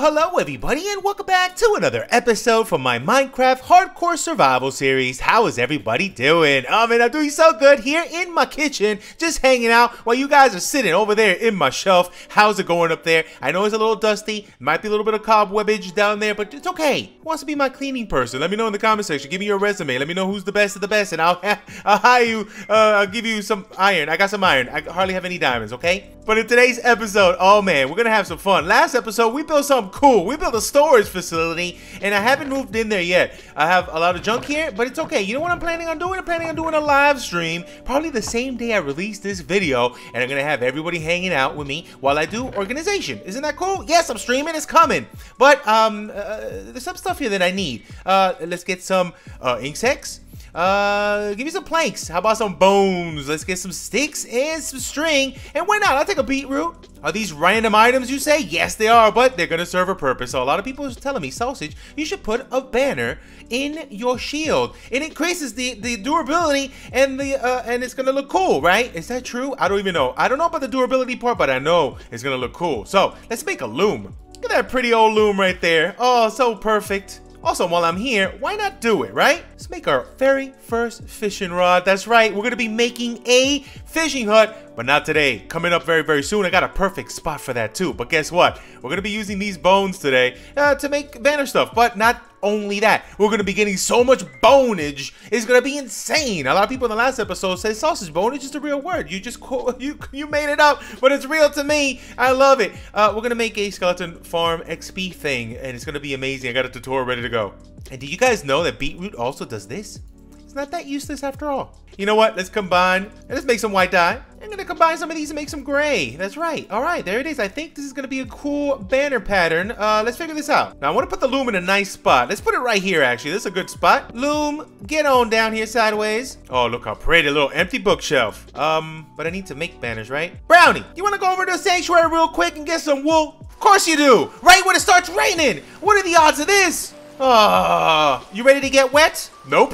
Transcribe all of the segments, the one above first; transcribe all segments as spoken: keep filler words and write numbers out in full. hello everybody and welcome back to another episode from my Minecraft Hardcore Survival Series. How is everybody doing? Oh man, I'm doing so good here in my kitchen, just hanging out while you guys are sitting over there in my shelf. How's it going up there? I know it's a little dusty, might be a little bit of cobwebbage down there, but it's okay. Who wants to be my cleaning person? Let me know in the comment section. Give me your resume. Let me know who's the best of the best and I'll, I'll hire you, uh, I'll give you some iron. I got some iron. I hardly have any diamonds, okay? But in today's episode, oh man, we're gonna have some fun. Last episode, we built something cool. We built a storage facility, and I haven't moved in there yet. I have a lot of junk here, but it's okay. You know what I'm planning on doing? I'm planning on doing a live stream, probably the same day I release this video, and I'm gonna have everybody hanging out with me while I do organization. Isn't that cool? Yes, I'm streaming. It's coming. But um, uh, there's some stuff here that I need. Uh, let's get some uh, insects. Uh, give me some planks. How about some bones? Let's get some sticks and some string. And why not? I'll take a beetroot. Are these random items, you say? Yes, they are, but they're gonna serve a purpose. So a lot of people are telling me, Sausage, you should put a banner in your shield. It increases the, the durability and the uh, and it's gonna look cool, right? Is that true? I don't even know. I don't know about the durability part, but I know it's gonna look cool. So let's make a loom. Look at that pretty old loom right there. Oh, so perfect. Also, while I'm here, why not do it, right? Let's make our very first fishing rod. That's right, we're gonna be making a fishing hut, but not today. Coming up very, very soon, I got a perfect spot for that too. But guess what? We're gonna be using these bones today uh, to make banner stuff, but not only that. We're gonna be getting so much bonage, it's gonna be insane. A lot of people in the last episode said, Sausage, bonage is the real word. You just, you, you made it up, but it's real to me. I love it. Uh, we're gonna make a skeleton farm X P thing, and it's gonna be amazing. I got a tutorial ready to go. And did you guys know that beetroot also does this? It's not that useless after all. You know what? Let's combine and let's make some white dye. I'm gonna combine some of these and make some gray. That's right. All right, there it is. I think this is gonna be a cool banner pattern. Uh, let's figure this out. Now I wanna put the loom in a nice spot. Let's put it right here, actually. This is a good spot. Loom, get on down here sideways. Oh, look how pretty, a little empty bookshelf. Um, but I need to make banners, right? Brownie, you wanna go over to the sanctuary real quick and get some wool? Of course you do. Right when it starts raining. What are the odds of this? Oh, you ready to get wet? Nope.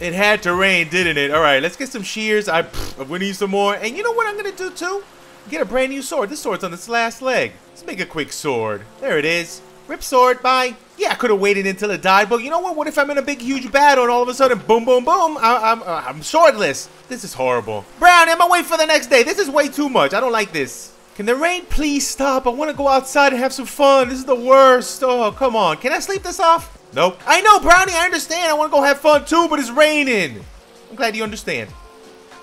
It had to rain, didn't it? All right, let's get some shears. I, pff, we need some more. And you know what I'm gonna do too? Get a brand new sword. This sword's on its last leg. Let's make a quick sword. There it is. Rip sword, bye. Yeah, I could have waited until it died, but you know what? What if I'm in a big, huge battle and all of a sudden, boom, boom, boom, I, I'm, uh, I'm swordless. This is horrible. Brown, I'm gonna wait for the next day. This is way too much. I don't like this. Can the rain please stop? I want to go outside and have some fun. This is the worst. Oh, come on. Can I sleep this off? Nope. I know, Brownie. I understand. I want to go have fun too, but it's raining. I'm glad you understand.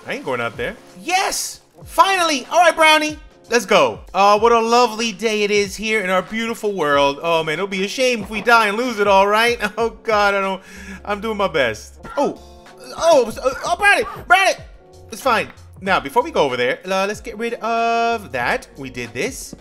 I ain't going out there. Yes. Finally. All right, Brownie. Let's go. Oh, what a lovely day it is here in our beautiful world. Oh, man. It'll be a shame if we die and lose it all, right? Oh, God. I don't. I'm doing my best. Oh. Oh. Oh, Brownie. Brownie. It's fine. Now, before we go over there, uh, let's get rid of that. We did this.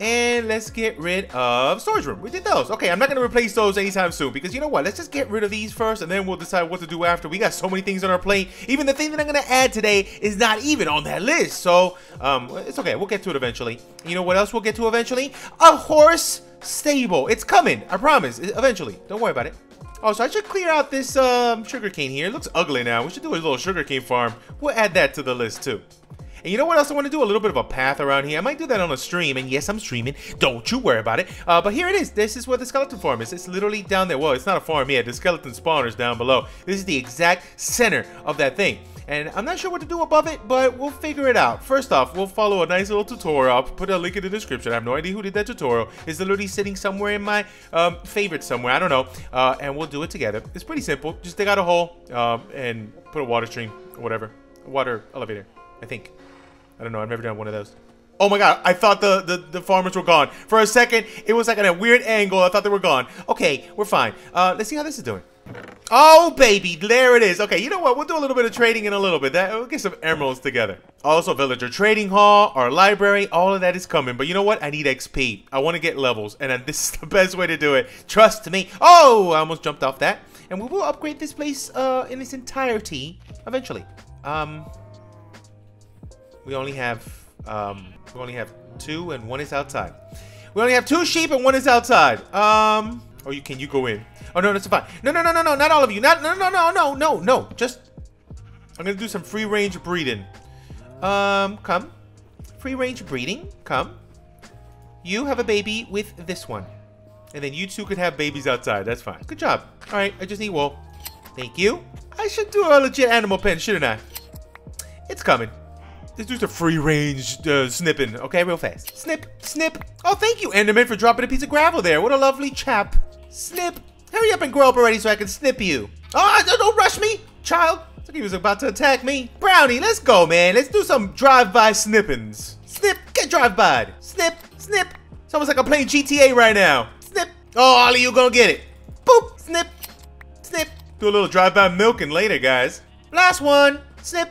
And let's get rid of storage room. We did those. Okay, I'm not going to replace those anytime soon because you know what? Let's just get rid of these first and then we'll decide what to do after. We got so many things on our plate. Even the thing that I'm going to add today is not even on that list. So, um, it's okay. We'll get to it eventually. You know what else we'll get to eventually? A horse stable. It's coming. I promise. Eventually. Don't worry about it. Oh, so I should clear out this um, sugarcane here. It looks ugly now. We should do a little sugarcane farm. We'll add that to the list too. And you know what else I want to do? A little bit of a path around here. I might do that on a stream. And yes, I'm streaming. Don't you worry about it. Uh, but here it is. This is where the skeleton farm is. It's literally down there. Well, it's not a farm yet. The skeleton spawner's down below. This is the exact center of that thing. And I'm not sure what to do above it, but we'll figure it out. First off, we'll follow a nice little tutorial. I'll put a link in the description. I have no idea who did that tutorial. It's literally sitting somewhere in my um, favorites somewhere. I don't know. Uh, and we'll do it together. It's pretty simple. Just dig out a hole um, and put a water stream or whatever. A water elevator, I think. I don't know. I've never done one of those. Oh my God, I thought the, the, the farmers were gone. For a second, it was like at a weird angle. I thought they were gone. Okay, we're fine. Uh, let's see how this is doing. Oh, baby, there it is. Okay, you know what? We'll do a little bit of trading in a little bit. That, we'll get some emeralds together. Also, villager trading hall, our library, all of that is coming. But you know what? I need X P. I want to get levels, and this is the best way to do it. Trust me. Oh, I almost jumped off that. And we will upgrade this place uh, in its entirety eventually. Um, we only have um, we only have two, and one is outside. We only have two sheep, and one is outside. Um. Oh, you can you go in? Oh no, that's fine. No, no, no, no, no, not all of you. Not no, no, no, no, no, no. Just I'm gonna do some free range breeding. Um, come, free range breeding. Come. You have a baby with this one. And then you two could have babies outside. That's fine. Good job. All right, I just need wool. Thank you. I should do a legit animal pen, shouldn't I? It's coming. Let's do some free-range uh, snipping, okay? Real fast. Snip, snip. Oh, thank you, Enderman, for dropping a piece of gravel there. What a lovely chap. Snip. Hurry up and grow up already so I can snip you. Oh, don't rush me, child. I think he was about to attack me. Brownie, let's go, man. Let's do some drive-by snippings. Snip, get drive-by. Snip, snip. It's almost like I'm playing G T A right now. Snip. Oh, Ollie, you gonna get it. Boop, snip, snip. Do a little drive-by milking later, guys. Last one, snip.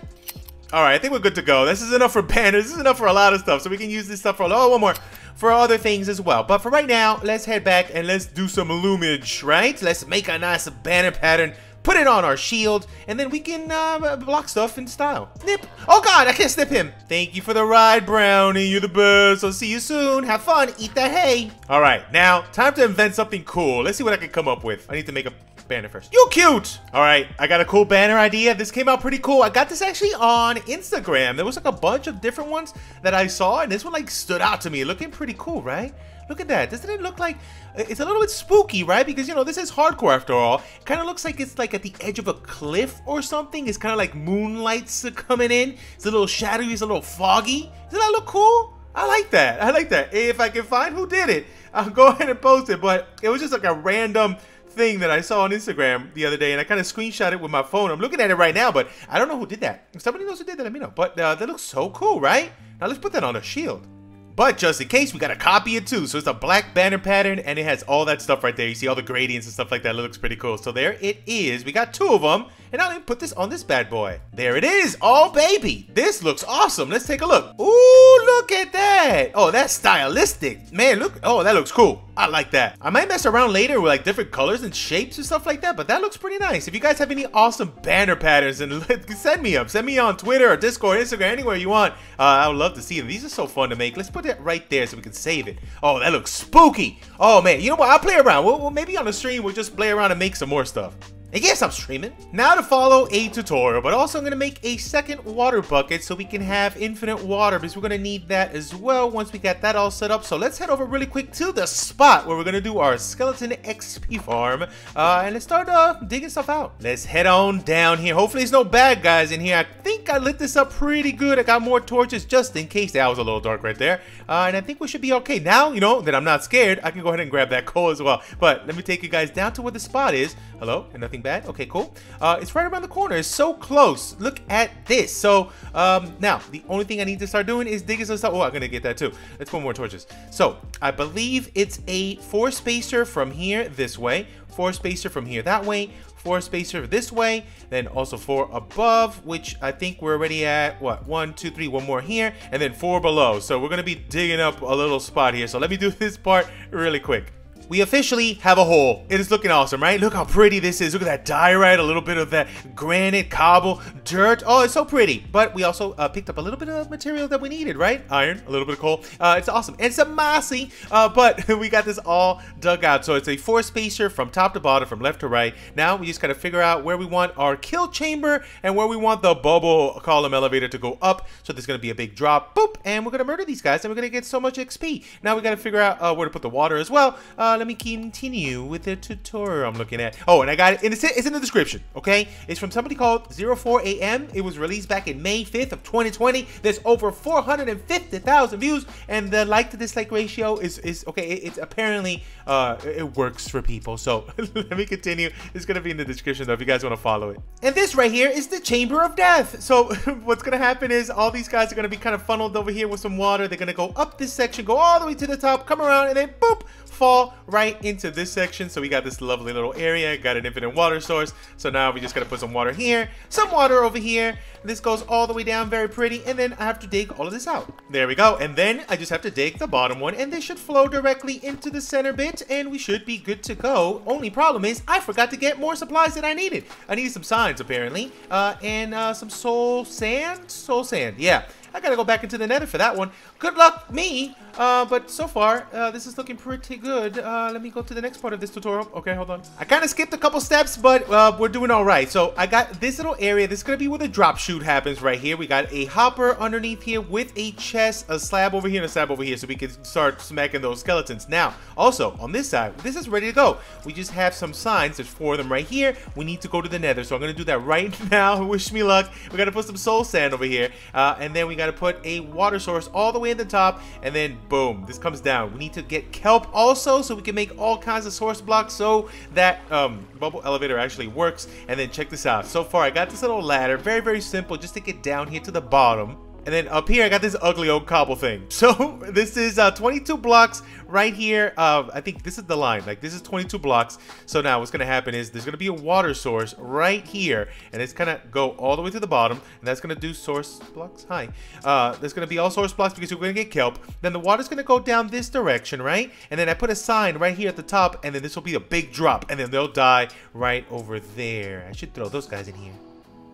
All right, I think we're good to go. This is enough for banners. This is enough for a lot of stuff. So we can use this stuff for, oh, one more, for other things as well. But for right now, let's head back and let's do some loomage, right? Let's make a nice banner pattern, put it on our shield, and then we can uh, block stuff in style. Snip. Oh God, I can't snip him. Thank you for the ride, Brownie. You're the best. I'll see you soon. Have fun, eat that hay. All right, now time to invent something cool. Let's see what I can come up with. I need to make a banner first. You cute. All right, I got a cool banner idea. This came out pretty cool. I got this actually on Instagram. There was like a bunch of different ones that I saw, and this one like stood out to me. Looking pretty cool, right? Look at that. Doesn't it look like it's a little bit spooky, right? Because, you know, this is hardcore after all. It kind of looks like it's like at the edge of a cliff or something. It's kind of like moonlight's coming in. It's a little shadowy. It's a little foggy. Doesn't that look cool? I like that. I like that. If I can find who did it, I'll go ahead and post it. But it was just like a random thing that I saw on Instagram the other day, and I kind of screenshot it with my phone. I'm looking at it right now, but I don't know who did that. If somebody knows who did that, let me know. But uh, that looks so cool, right? Now let's put that on a shield. But just in case, we gotta copy it too. So it's a black banner pattern, and it has all that stuff right there. You see all the gradients and stuff like that. It looks pretty cool. So there it is. We got two of them, and I'll even put this on this bad boy. There it is. Oh baby, this looks awesome. Let's take a look. Ooh, look at that. Oh, that's stylistic, man. Look. Oh, that looks cool. I like that. I might mess around later with like different colors and shapes and stuff like that, but that looks pretty nice. If you guys have any awesome banner patterns, then send me up. Send me on Twitter or Discord, Instagram, anywhere you want. Uh, I would love to see them. These are so fun to make. Let's put it right there so we can save it. Oh, that looks spooky. Oh man, you know what? I'll play around. We'll, we'll maybe on the stream, we'll just play around and make some more stuff. And yes, I'm streaming. Now to follow a tutorial, but also I'm gonna make a second water bucket so we can have infinite water, because we're gonna need that as well once we got that all set up. So let's head over really quick to the spot where we're gonna do our skeleton X P farm. Uh, and let's start uh, digging stuff out. Let's head on down here. Hopefully there's no bad guys in here. I think I lit this up pretty good. I got more torches just in case. That was a little dark right there. Uh, and I think we should be okay. Now, you know, that I'm not scared, I can go ahead and grab that coal as well. But let me take you guys down to where the spot is. Hello, and nothing bad. Okay, cool. Uh, it's right around the corner. It's so close. Look at this. So um, now the only thing I need to start doing is digging some stuff. Oh, I'm gonna get that too. Let's put more torches. So I believe it's a four spacer from here this way, four spacer from here that way, four spacer this way, then also four above, which I think we're already at what, one, two, three, one more here, and then four below. So we're gonna be digging up a little spot here. So let me do this part really quick. We officially have a hole. It is looking awesome, right? Look how pretty this is. Look at that diorite, a little bit of that granite, cobble, dirt. Oh, it's so pretty. But we also uh, picked up a little bit of material that we needed, right? Iron, a little bit of coal. Uh, it's awesome. It's a mossy, uh, but we got this all dug out. So it's a four spacer from top to bottom, from left to right. Now we just gotta figure out where we want our kill chamber and where we want the bubble column elevator to go up. So there's gonna be a big drop, boop, and we're gonna murder these guys, and we're gonna get so much X P. Now we gotta figure out uh, where to put the water as well. Uh, Let me continue with the tutorial I'm looking at. Oh, and I got it. And it's, it's in the description, okay? It's from somebody called zero four A M. It was released back in May fifth of twenty twenty. There's over four hundred fifty thousand views, and the like to dislike ratio is, is okay. It, it's apparently, uh, it works for people. So let me continue. It's going to be in the description, though, if you guys want to follow it. And this right here is the Chamber of Death. So what's going to happen is all these guys are going to be kind of funneled over here with some water. They're going to go up this section, go all the way to the top, come around, and then boop, fall right into this section. So we got this lovely little area, got an infinite water source. So now we just gotta put some water here, some water over here. This goes all the way down, very pretty. And then I have to dig all of this out. There we go. And then I just have to dig the bottom one, and this should flow directly into the center bit, and we should be good to go. Only problem is I forgot to get more supplies than I needed. I needed some signs apparently, uh, and uh, some soul sand, soul sand, yeah. I gotta go back into the nether for that one. Good luck me. Uh, but so far, uh, this is looking pretty good. Uh, let me go to the next part of this tutorial. Okay, hold on. I kind of skipped a couple steps, but uh, we're doing all right. So I got this little area. This is gonna be where the drop shoot happens right here. We got a hopper underneath here with a chest, a slab over here, and a slab over here, so we can start smacking those skeletons. Now, also on this side, this is ready to go. We just have some signs. There's four of them right here. We need to go to the nether, so I'm gonna do that right now. Wish me luck. We gotta put some soul sand over here, uh, and then we gotta put a water source all the way at the top, and then boom, this comes down. We need to get kelp also, so we can make all kinds of source blocks so that um, bubble elevator actually works. And then check this out. So far, I got this little ladder, very very simple, just to get down here to the bottom. And then up here, I got this ugly old cobble thing. So this is uh, twenty-two blocks right here. Uh, I think this is the line. Like, this is twenty-two blocks. So now what's going to happen is there's going to be a water source right here. And it's going to go all the way to the bottom. And that's going to do source blocks. Hi. Uh, there's going to be all source blocks because we're going to get kelp. Then the water's going to go down this direction, right? And then I put a sign right here at the top. And then this will be a big drop. And then they'll die right over there. I should throw those guys in here.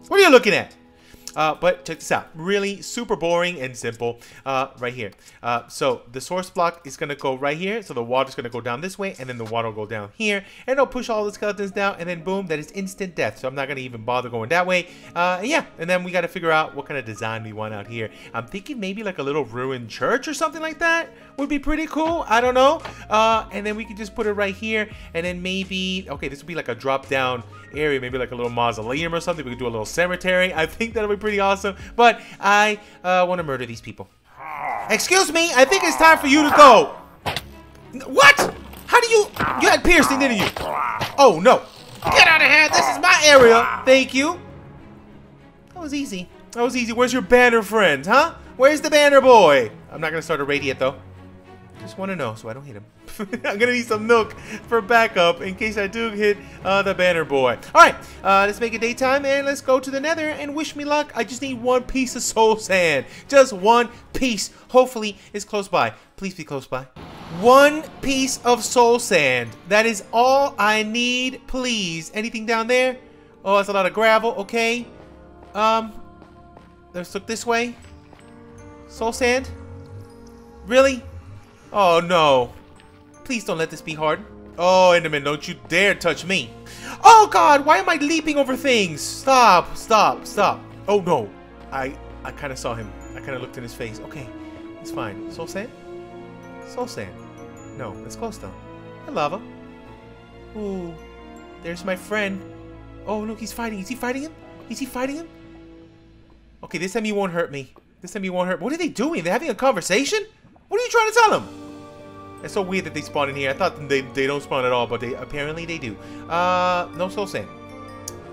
What are you looking at? Uh, but check this out, really super boring and simple uh, right here. Uh, so the source block is going to go right here. So the water's going to go down this way, and then the water will go down here, and it'll push all the skeletons down, and then boom, that is instant death. So I'm not going to even bother going that way. Uh, yeah, and then we got to figure out what kind of design we want out here. I'm thinking maybe like a little ruined church or something like that would be pretty cool. I don't know. Uh, and then we can just put it right here, and then maybe, okay, this would be like a drop down area, maybe like a little mausoleum or something. We could do a little cemetery. I think that'll be pretty awesome, but I uh, want to murder these people. Excuse me, I think it's time for you to go. What? How do you? You had piercing, didn't you? Oh no! Get out of here! This is my area. Thank you. That was easy. That was easy. Where's your banner friend, huh? Where's the banner boy? I'm not gonna start a raid yet though. Just want to know so I don't hit him. I'm gonna need some milk for backup in case I do hit uh, the banner boy. All right, uh, let's make it daytime and let's go to the nether and wish me luck. I just need one piece of soul sand, just one piece. Hopefully it's close by. Please be close by. One piece of soul sand. That is all I need, please. Anything down there? Oh, that's a lot of gravel. Okay. Um, let's look this way. Soul sand. Really? Oh no, please don't let this be hard. Oh, Enderman, don't you dare touch me. Oh god, why am I leaping over things? Stop, stop, stop. Oh no, I I kind of saw him. I kind of looked in his face. Okay, it's fine. Soul sand? Soul sand. No, that's close though. Hi, lava. Ooh, there's my friend. Oh look, he's fighting. Is he fighting him? Is he fighting him? Okay, this time he won't hurt me. This time he won't hurt me. What are they doing? They're having a conversation? What are you trying to tell them? It's so weird that they spawn in here. I thought they, they don't spawn at all, but they apparently they do. Uh, no soul sand.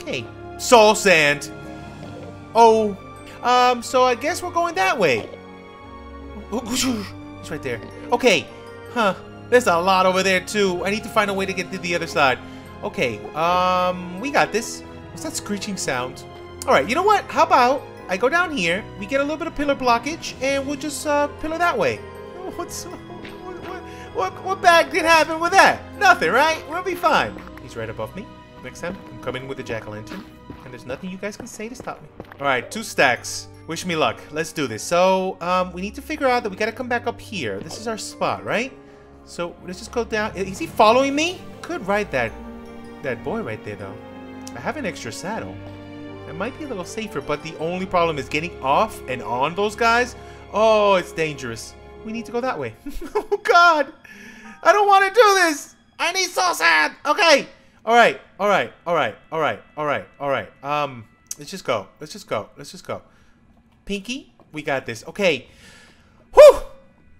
Okay. Soul sand. Oh. Um, so I guess we're going that way. It's right there. Okay. Huh. There's a lot over there, too. I need to find a way to get to the other side. Okay. Um, we got this. What's that screeching sound? All right. You know what? How about I go down here, we get a little bit of pillar blockage, and we'll just uh, pillar that way. What's... What, what bad could happen with that? Nothing, right? We'll be fine. He's right above me. Next time, I'm coming with a jack-o'-lantern. And there's nothing you guys can say to stop me. All right, two stacks. Wish me luck. Let's do this. So, um, we need to figure out that we got to come back up here. This is our spot, right? So, let's just go down. Is he following me? Could ride that, that boy right there, though. I have an extra saddle. It might be a little safer, but the only problem is getting off and on those guys. Oh, it's dangerous. We need to go that way. Oh, God. I don't want to do this. I need soul sand. Okay. All right. All right. All right. All right. All right. All right. Um, let's just go. Let's just go. Let's just go. Pinky, we got this. Okay. Whew.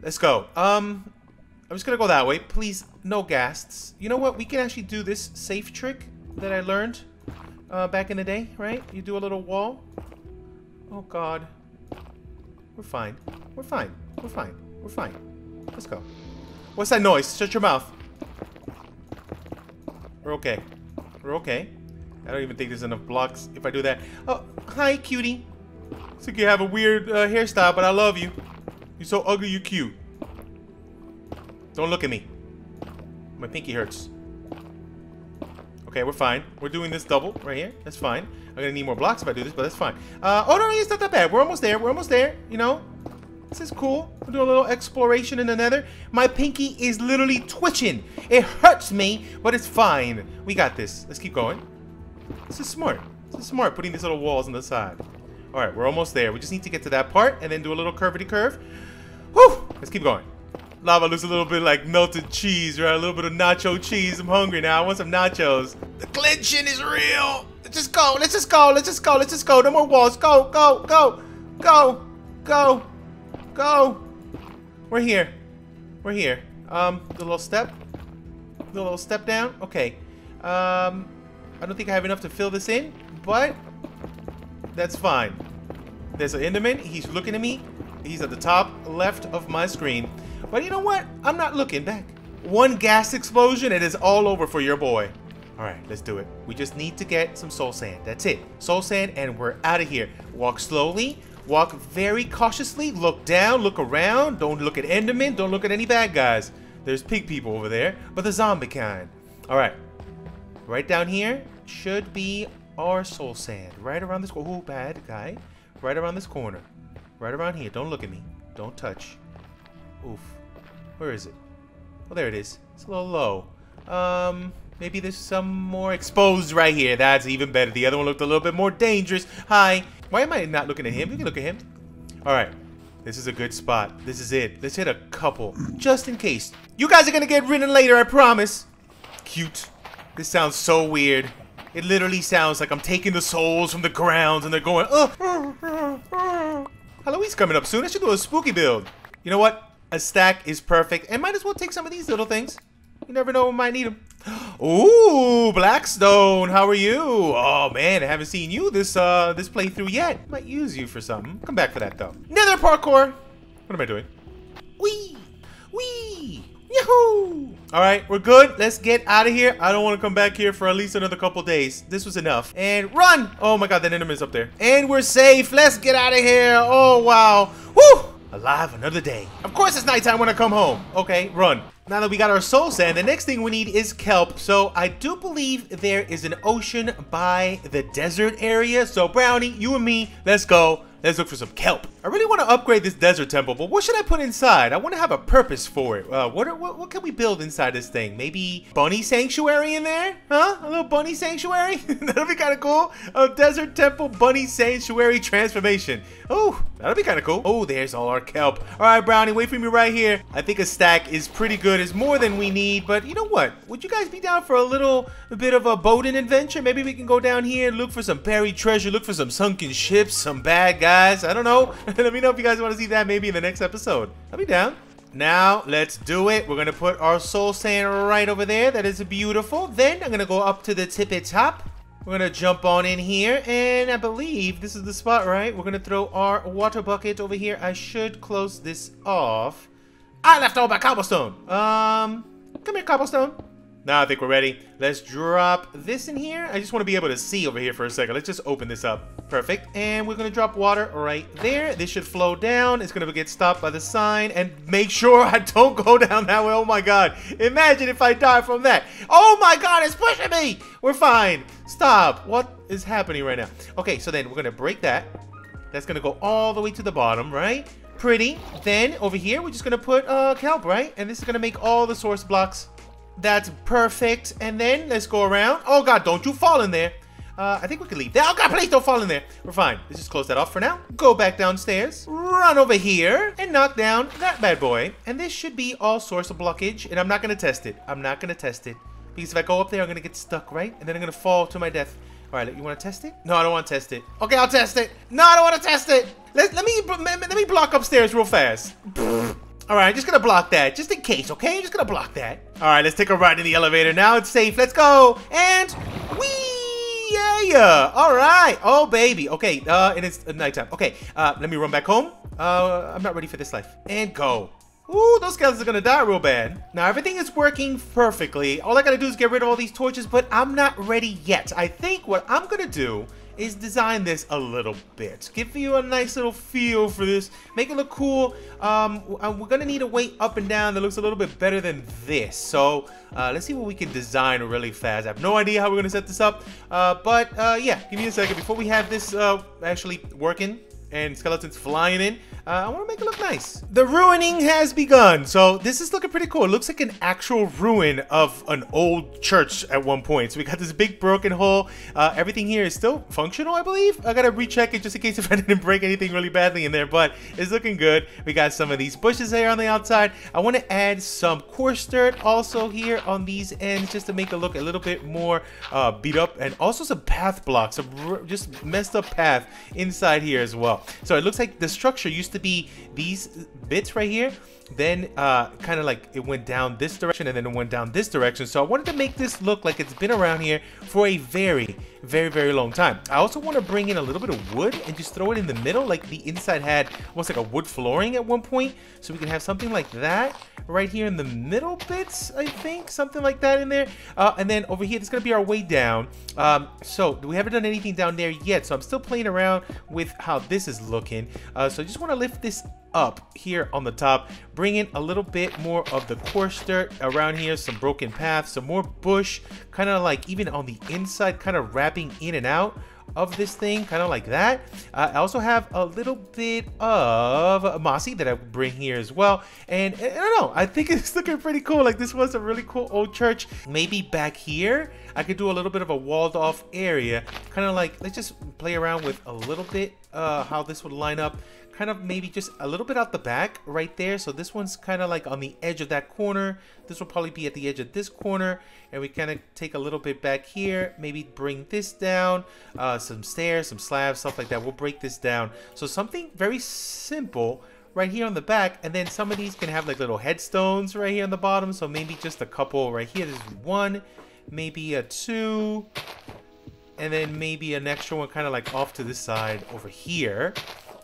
Let's go. Um, I'm just going to go that way. Please, no ghasts. You know what? We can actually do this safe trick that I learned uh, back in the day, right? You do a little wall. Oh, God. We're fine. We're fine. We're fine. We're fine. Let's go. What's that noise? Shut your mouth. We're okay. We're okay. I don't even think there's enough blocks if I do that. Oh, hi, cutie. I think you have a weird uh, hairstyle, but I love you. You're so ugly, you're cute. Don't look at me. My pinky hurts. Okay, we're fine. We're doing this double right here. That's fine. I'm gonna need more blocks if I do this, but that's fine. Uh, oh no, it's not that bad. We're almost there. We're almost there. You know, this is cool. We'll do a little exploration in the nether. My pinky is literally twitching. It hurts me, but it's fine. We got this. Let's keep going. This is smart. This is smart, putting these little walls on the side. All right, we're almost there. We just need to get to that part and then do a little curvity curve. Whew! Let's keep going. Lava looks a little bit like melted cheese, right? A little bit of nacho cheese. I'm hungry now. I want some nachos. The clenching is real. Let's just go. Let's just go. Let's just go. Let's just go. No more walls. Go, go, go, go, go, go. We're here. We're here. Um, the little step. The little step down. Okay. Um, I don't think I have enough to fill this in, but that's fine. There's an Enderman. He's looking at me. He's at the top left of my screen. But you know what? I'm not looking back. One gas explosion, it is all over for your boy. All right, let's do it. We just need to get some soul sand. That's it. Soul sand, and we're out of here. Walk slowly. Walk very cautiously. Look down. Look around. Don't look at Endermen. Don't look at any bad guys. There's pig people over there, but the zombie kind. All right. Right down here should be our soul sand. Right around this corner. Oh, bad guy. Right around this corner. Right around here. Don't look at me. Don't touch. Oof. Where is it? Oh, there it is. It's a little low. Um, maybe there's some more exposed right here. That's even better. The other one looked a little bit more dangerous. Hi. Why am I not looking at him? You can look at him. All right. This is a good spot. This is it. Let's hit a couple. Just in case. You guys are going to get ridden later, I promise. Cute. This sounds so weird. It literally sounds like I'm taking the souls from the ground and they're going, ugh. Halloween's coming up soon. I should do a spooky build. You know what? A stack is perfect, and might as well take some of these little things. You never know, we might need them. Ooh, Blackstone, how are you? Oh man, I haven't seen you this uh this playthrough yet. Might use you for something. Come back for that though. Nether parkour. What am I doing? Wee, wee, yahoo! All right, we're good. Let's get out of here. I don't want to come back here for at least another couple days. This was enough. And run! Oh my God, that Enderman's up there. And we're safe. Let's get out of here. Oh wow. Woo! Alive another day. Of course it's nighttime when I come home. Okay, run. Now that we got our soul sand, the next thing we need is kelp. So I do believe there is an ocean by the desert area. So Brownie, you and me, let's go. Let's look for some kelp. I really want to upgrade this desert temple, but what should I put inside? I want to have a purpose for it. Uh, what, are, what what can we build inside this thing? Maybe bunny sanctuary in there? Huh? A little bunny sanctuary? That'll be kind of cool. A desert temple bunny sanctuary transformation. Oh, that'll be kind of cool. Oh, there's all our kelp. All right, Brownie, wait for me right here. I think a stack is pretty good. It's more than we need, but you know what? Would you guys be down for a little a bit of a boating adventure? Maybe we can go down here and look for some buried treasure, look for some sunken ships, some bad guys. I don't know. Let me know if you guys want to see that maybe in the next episode. I'll be down. Now, let's do it. We're going to put our soul sand right over there. That is beautiful. Then I'm going to go up to the tippy top. We're going to jump on in here. And I believe this is the spot, right? We're going to throw our water bucket over here. I should close this off. I left all my cobblestone. Um, come here, cobblestone. Now I think we're ready. Let's drop this in here. I just want to be able to see over here for a second. Let's just open this up. Perfect. And we're going to drop water right there. This should flow down. It's going to get stopped by the sign. And make sure I don't go down that way. Oh, my God. Imagine if I die from that. Oh, my God. It's pushing me. We're fine. Stop. What is happening right now? Okay, so then we're going to break that. That's going to go all the way to the bottom, right? Pretty. Then over here, we're just going to put uh, kelp, right? And this is going to make all the source blocks. That's perfect. And then let's go around. Oh, God, don't you fall in there. Uh, I think we can leave there. Oh, God, please don't fall in there. We're fine. Let's just close that off for now. Go back downstairs. Run over here and knock down that bad boy. And this should be all source of blockage. And I'm not going to test it. I'm not going to test it. Because if I go up there, I'm going to get stuck, right? And then I'm going to fall to my death. All right, you want to test it? No, I don't want to test it. Okay, I'll test it. No, I don't want to test it. Let, let, me, let me block upstairs real fast. All right, just gonna block that, just in case, okay? Just gonna block that. All right, let's take a ride in the elevator now. It's safe. Let's go. And whee! Yeah, yeah. All right. Oh, baby. Okay. Uh, and it's nighttime. Okay. Uh, let me run back home. Uh, I'm not ready for this life. And go. Ooh, those skeletons are gonna die real bad. Now everything is working perfectly. All I gotta do is get rid of all these torches, but I'm not ready yet. I think what I'm gonna do is design this a little bit. Give you a nice little feel for this. Make it look cool. Um, we're gonna need a weight up and down that looks a little bit better than this. So uh, let's see what we can design really fast. I have no idea how we're gonna set this up. Uh, but uh, yeah, give me a second. Before we have this uh, actually working and skeletons flying in, uh, I wanna make it look nice. The ruining has begun. So this is looking pretty cool. It looks like an actual ruin of an old church at one point. So we got this big broken hole. Uh, everything here is still functional, I believe. I gotta recheck it just in case if I didn't break anything really badly in there, but it's looking good. We got some of these bushes here on the outside. I wanna add some coarse dirt also here on these ends just to make it look a little bit more uh, beat up, and also some path blocks, some just messed up path inside here as well. So it looks like the structure used to be these bits right here, then uh, kind of like it went down this direction and then it went down this direction. So I wanted to make this look like it's been around here for a very, very, very long time. I also want to bring in a little bit of wood and just throw it in the middle, like the inside had almost like a wood flooring at one point. So we can have something like that right here in the middle bits, I think, something like that in there. Uh, and then over here, it's going to be our way down. Um, so we haven't done anything down there yet. So I'm still playing around with how this is looking. Uh, so I just want to lift this up here on the top, bring in a little bit more of the coarse dirt around here, some broken paths, some more bush, kind of like even on the inside, kind of wrapping in and out of this thing, kind of like that. Uh, I also have a little bit of mossy that I would bring here as well. And I don't know, I think it's looking pretty cool. Like this was a really cool old church. Maybe back here, I could do a little bit of a walled off area. Kind of like, let's just play around with a little bit uh, how this would line up. Kind of maybe just a little bit out the back right there. So this one's kind of like on the edge of that corner. This will probably be at the edge of this corner. And we kind of take a little bit back here. Maybe bring this down. Uh, some stairs, some slabs, stuff like that. We'll break this down. So something very simple right here on the back. And then some of these can have like little headstones right here on the bottom. So maybe just a couple right here. There's one, maybe a two. And then maybe an extra one kind of like off to this side over here.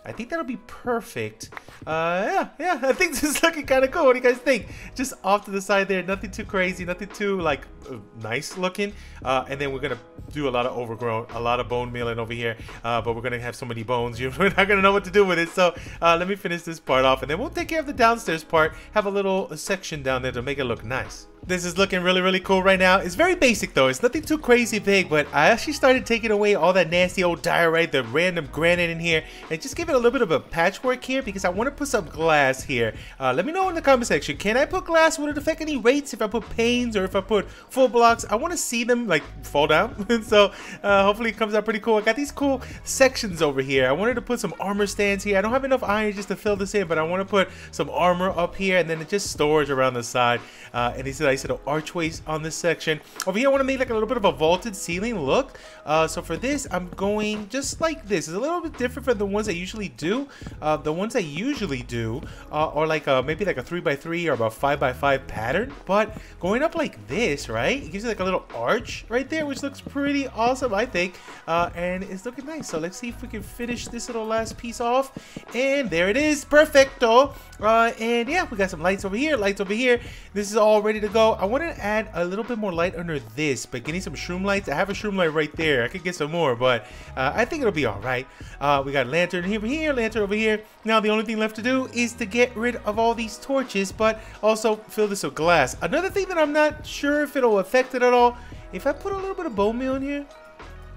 I think that'll be perfect. Uh, yeah, yeah, I think this is looking kind of cool. What do you guys think? Just off to the side there, nothing too crazy, nothing too like uh, nice looking. Uh, and then we're gonna do a lot of overgrown, a lot of bone milling over here. Uh, but we're gonna have so many bones, you're not gonna know what to do with it. So uh, let me finish this part off, and then we'll take care of the downstairs part. Have a little section down there to make it look nice. This is looking really, really cool right now. It's very basic though. It's nothing too crazy big, but I actually started taking away all that nasty old diorite, the random granite in here, and just give it a little bit of a patchwork here because I want to put some glass here. Uh, let me know in the comment section. Can I put glass? Would it affect any rates if I put panes or if I put full blocks? I want to see them like fall down. And so uh, hopefully it comes out pretty cool. I got these cool sections over here. I wanted to put some armor stands here. I don't have enough iron just to fill this in, but I want to put some armor up here, and then it just storage around the side. Uh, and these are nice little archways on this section. Over here, I want to make like a little bit of a vaulted ceiling look. Uh, so for this, I'm going just like this. It's a little bit different from the ones I usually do. Uh, the ones I usually do uh, are like a, maybe like a three by three or about five by five pattern. But going up like this, right? It gives you like a little arch right there, which looks pretty awesome, I think. Uh, and it's looking nice. So let's see if we can finish this little last piece off. And there it is, perfecto. Uh, and yeah, we got some lights over here, lights over here. This is all ready to go. I want to add a little bit more light under this, but getting some shroom lights. I have a shroom light right there. I could get some more, but uh, I think it'll be all right. Uh, we got lantern here, here, lantern over here. Now the only thing left to do is to get rid of all these torches, but also fill this with glass. Another thing that I'm not sure if it'll affect it at all. If I put a little bit of bone meal in here,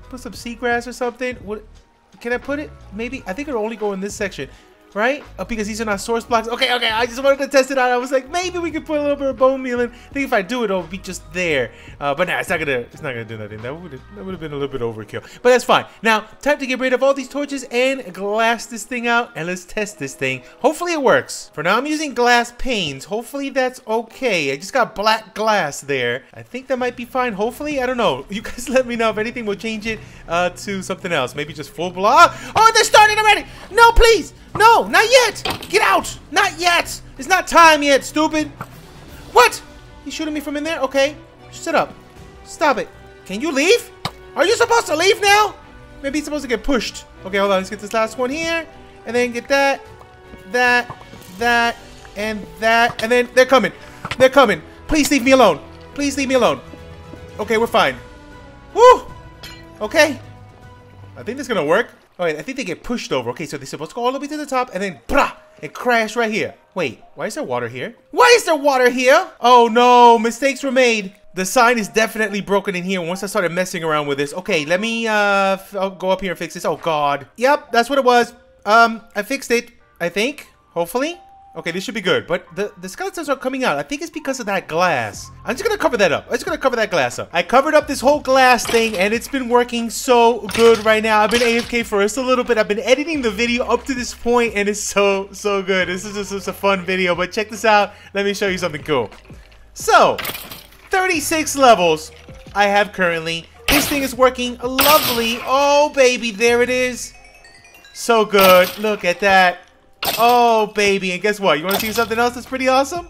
put some seagrass or something. What, can I put it? Maybe I think it'll only go in this section. Right? Oh, because these are not source blocks. Okay, okay, I just wanted to test it out. I was like, maybe we could put a little bit of bone meal in. I think if I do it, it'll be just there. Uh, but nah, it's not gonna, it's not gonna do nothing. That would that would have been a little bit overkill. But that's fine. Now, time to get rid of all these torches and glass this thing out, and let's test this thing. Hopefully it works. For now, I'm using glass panes. Hopefully that's okay. I just got black glass there. I think that might be fine. Hopefully, I don't know. You guys let me know if anything will change it uh, to something else. Maybe just full block. Oh, they're starting already. No, please. No, not yet! Get out! Not yet! It's not time yet, stupid! What? He's shooting me from in there? Okay. Shut up. Stop it. Can you leave? Are you supposed to leave now? Maybe he's supposed to get pushed. Okay, hold on. Let's get this last one here. And then get that. That. That. And that. And then they're coming. They're coming. Please leave me alone. Please leave me alone. Okay, we're fine. Woo! Okay. I think that's gonna work. Alright, I think they get pushed over. Okay, so they're supposed to go all the way to the top and then brah! And crash right here. Wait, why is there water here? Why is there water here? Oh no, mistakes were made. The sign is definitely broken in here once I started messing around with this. Okay, let me uh, I'll go up here and fix this. Oh god. Yep, that's what it was. Um, I fixed it, I think. Hopefully. Okay, this should be good, but the, the skeletons are coming out. I think it's because of that glass. I'm just gonna cover that up. I'm just gonna cover that glass up. I covered up this whole glass thing, and it's been working so good right now. I've been A F K for just a little bit. I've been editing the video up to this point, and it's so, so good. This is just, just a fun video, but check this out. Let me show you something cool. So, thirty-six levels I have currently. This thing is working lovely. Oh, baby, there it is. So good. Look at that. Oh baby, and guess what? You want to see something else that's pretty awesome?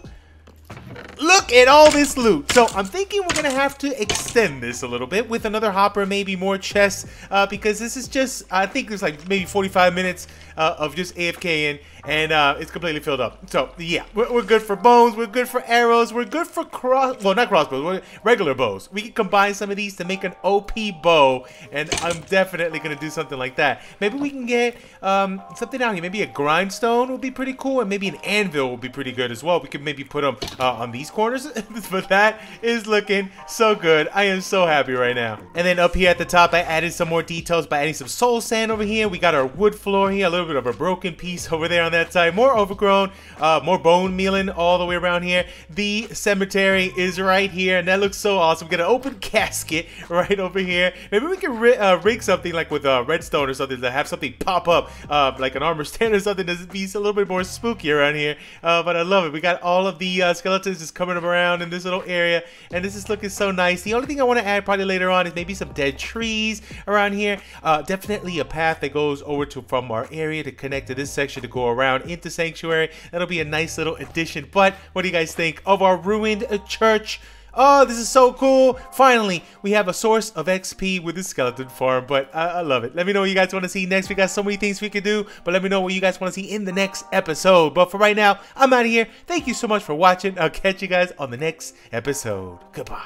Look at all this loot. So I'm thinking we're gonna have to extend this a little bit with another hopper, maybe more chests, uh, because this is just, I think there's like maybe forty-five minutes uh, of just A F K in, and uh, it's completely filled up. So yeah, we're, we're good for bones, we're good for arrows, we're good for cross, well not crossbows, we're regular bows. We can combine some of these to make an O P bow, and I'm definitely gonna do something like that. Maybe we can get um, something out here, maybe a grindstone would be pretty cool, and maybe an anvil would be pretty good as well. We could maybe put them uh, on these corners, but that is looking so good. I am so happy right now. And then up here at the top, I added some more details by adding some soul sand over here. We got our wood floor here, a little bit of a broken piece over there on that side, more overgrown, uh, more bone mealing all the way around here. The cemetery is right here, and that looks so awesome. Get an open casket right over here. Maybe we can ri uh, rig something like with uh, redstone or something to have something pop up, uh, like an armor stand or something to be a little bit more spooky around here. Uh, but I love it. We got all of the uh, skeletons just coming around in this little area, and this is looking so nice. The only thing I want to add probably later on is maybe some dead trees around here. Uh, definitely a path that goes over to from our area to connect to this section to go around into Sanctuary. That'll be a nice little addition. But what do you guys think of our Ruined Church? Oh, this is so cool. Finally, we have a source of X P with the skeleton farm, but I, I love it. Let me know what you guys want to see next. We got so many things we could do, but let me know what you guys want to see in the next episode. But for right now, I'm out of here. Thank you so much for watching. I'll catch you guys on the next episode. Goodbye.